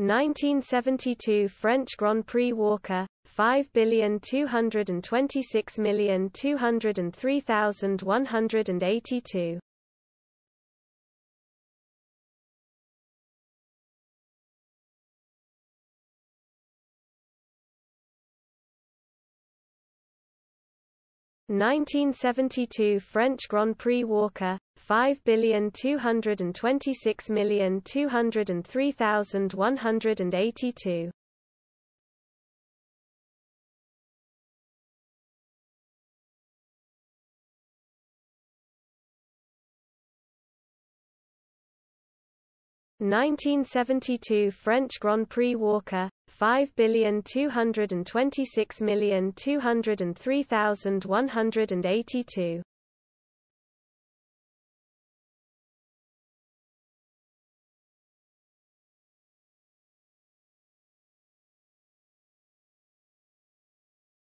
1972 French Grand Prix Walker, 5,226,203,182. (1972) French Grand Prix Walker, 5,226,203,182. (1972) French Grand Prix Walker, 5,226,203,182.